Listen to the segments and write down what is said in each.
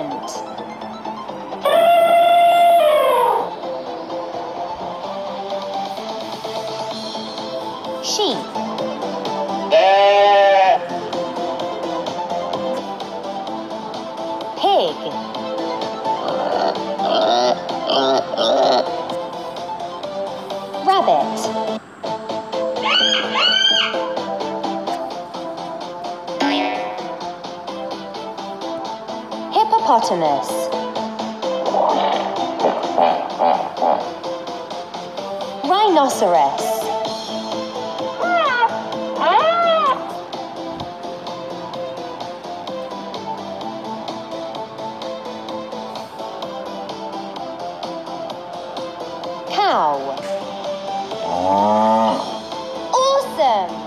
end. Hippopotamus. Rhinoceros. Cow. Awesome.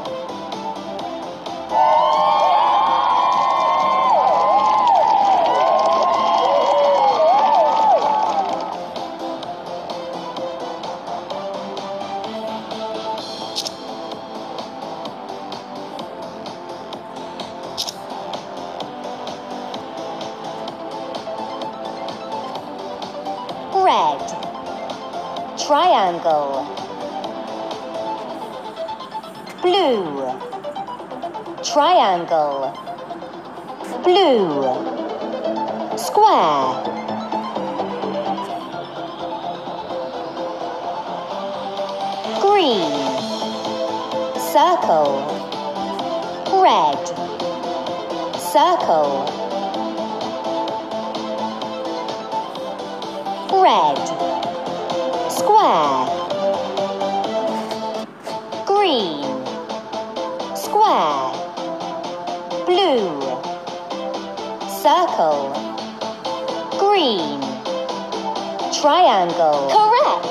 Triangle. Blue. Triangle. Blue. Square. Green. Circle. Red. Circle. Red. Square. Green. Square. Blue. Circle. Green. Triangle. Correct!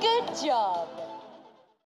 Good job!